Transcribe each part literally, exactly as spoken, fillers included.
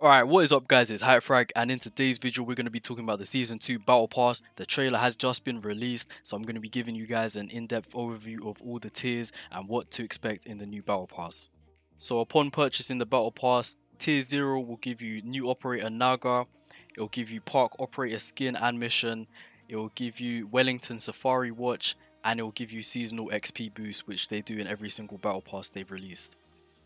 Alright, what is up guys, it's Hypefrag, and in today's video we're going to be talking about the Season two Battle Pass. The trailer has just been released, so I'm going to be giving you guys an in-depth overview of all the tiers and what to expect in the new Battle Pass. So upon purchasing the Battle Pass, Tier zero will give you new Operator Naga, it will give you Park Operator skin and mission, it will give you Wellington Safari Watch, and it will give you Seasonal X P boost, which they do in every single Battle Pass they've released.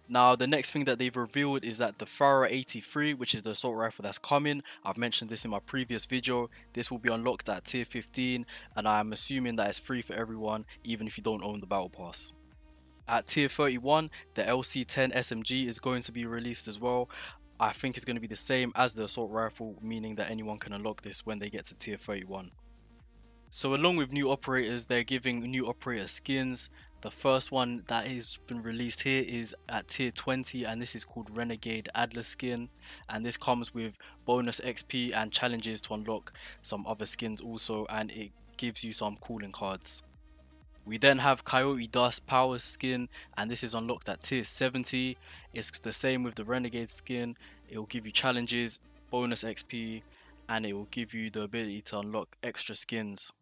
Now, the next thing that they've revealed is that the Farah eighty-three, which is the assault rifle that's coming, I've mentioned this in my previous video, this will be unlocked at tier fifteen, and I'm assuming that it's free for everyone, even if you don't own the battle pass. At tier thirty-one, the L C ten S M G is going to be released as well. I think it's going to be the same as the assault rifle, meaning that anyone can unlock this when they get to tier thirty-one. So along with new operators, they're giving new operator skins. The first one that has been released here is at tier twenty, and this is called Renegade Adler skin, and this comes with bonus X P and challenges to unlock some other skins also, and it gives you some calling cards. We then have Coyote Dust Power skin, and this is unlocked at tier seventy. It's the same with the Renegade skin, it will give you challenges, bonus X P, and it will give you the ability to unlock extra skins.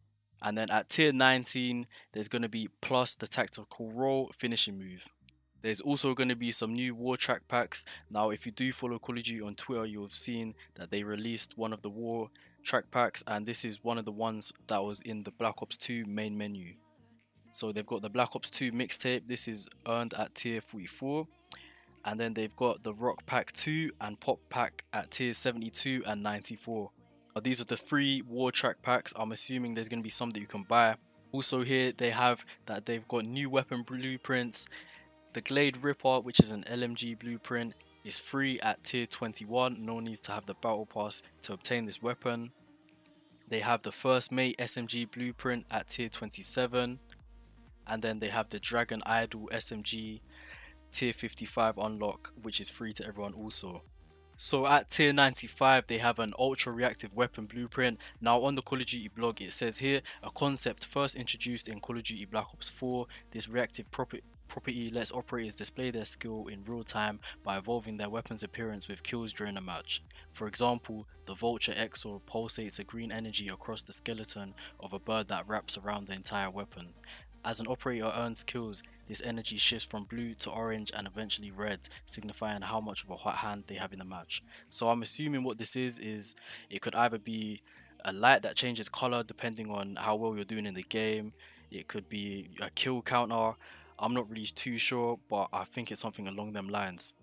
And then at tier nineteen, there's going to be plus the tactical roll finishing move. There's also going to be some new war track packs. Now, if you do follow Call of Duty on Twitter, you'll have seen that they released one of the war track packs, and this is one of the ones that was in the Black Ops two main menu. So they've got the Black Ops two mixtape, this is earned at tier forty-four. And then they've got the Rock Pack two and Pop Pack at tier seventy-two and ninety-four. These are the three war track packs. I'm assuming there's going to be some that you can buy. Also here they have that they've got new weapon blueprints. The Glade Ripper, which is an L M G blueprint, is free at tier twenty-one. No need to have the battle pass to obtain this weapon. They have the First Mate S M G blueprint at tier twenty-seven, and then they have the Dragon Idol S M G tier fifty-five unlock, which is free to everyone also. So at tier ninety-five, they have an ultra reactive weapon blueprint. Now on the Call of Duty blog, it says here, a concept first introduced in Call of Duty Black Ops four, this reactive property lets operators display their skill in real time by evolving their weapon's appearance with kills during a match. For example, the Vulture Exor pulsates a green energy across the skeleton of a bird that wraps around the entire weapon. As an operator earns kills, this energy shifts from blue to orange and eventually red, signifying how much of a hot hand they have in the match. So I'm assuming what this is, is it could either be a light that changes color depending on how well you're doing in the game. It could be a kill counter. I'm not really too sure, but I think it's something along them lines.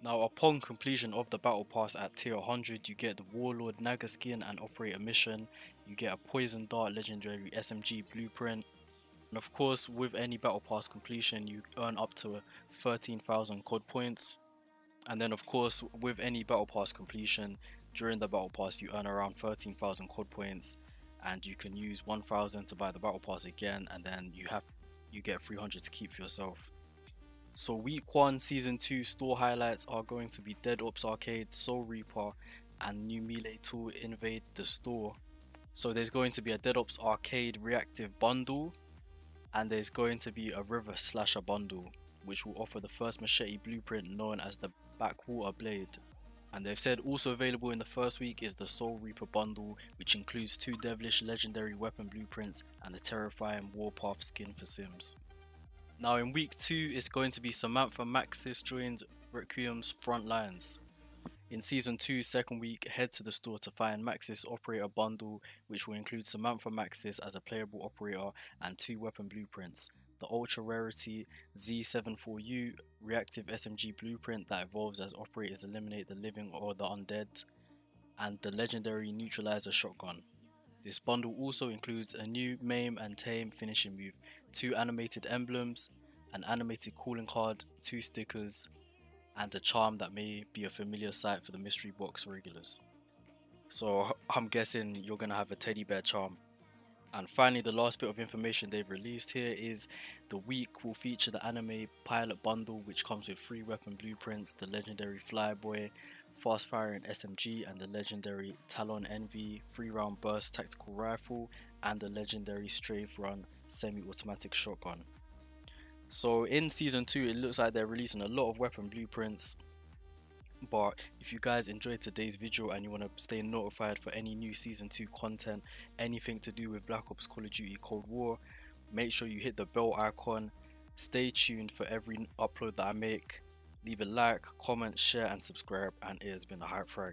Now upon completion of the battle pass at tier one hundred, you get the Warlord Naga skin and operator mission. You get a poison dart legendary S M G blueprint. And of course, with any battle pass completion, you earn up to thirteen thousand C O D points. And then of course, with any battle pass completion, during the battle pass you earn around thirteen thousand C O D points, and you can use one thousand to buy the battle pass again, and then you have you get three hundred to keep for yourself. So week one season two store highlights are going to be Dead Ops Arcade, Soul Reaper, and new melee tool Invade the Store. So there's going to be a Dead Ops Arcade reactive bundle, and there's going to be a River Slasher bundle, which will offer the first machete blueprint known as the Backwater Blade. And they've said also available in the first week is the Soul Reaper bundle, which includes two devilish legendary weapon blueprints and the terrifying Warpath skin for Sims. Now in week two, it's going to be Samantha Maxis joins Requiem's front lines. In season two, second week, head to the store to find Maxis Operator Bundle, which will include Samantha Maxis as a playable operator and two weapon blueprints. The ultra rarity Z seventy-four U reactive S M G blueprint that evolves as operators eliminate the living or the undead, and the legendary Neutralizer shotgun. This bundle also includes a new Maim and Tame finishing move, two animated emblems, an animated calling card, two stickers, and a charm that may be a familiar sight for the mystery box regulars. So I'm guessing you're gonna have a teddy bear charm. And finally, the last bit of information they've released here is the week will feature the anime pilot bundle, which comes with three weapon blueprints, the legendary Flyboy, fast firing S M G, and the legendary Talon Envy three round burst tactical rifle, and the legendary Strafe Run semi-automatic shotgun. So in season two, it looks like they're releasing a lot of weapon blueprints. But if you guys enjoyed today's video and you want to stay notified for any new season two content, anything to do with Black Ops, Call of Duty, Cold War, make sure you hit the bell icon. Stay tuned for every upload that I make. Leave a like, comment, share and subscribe, and it has been a Hypefrag.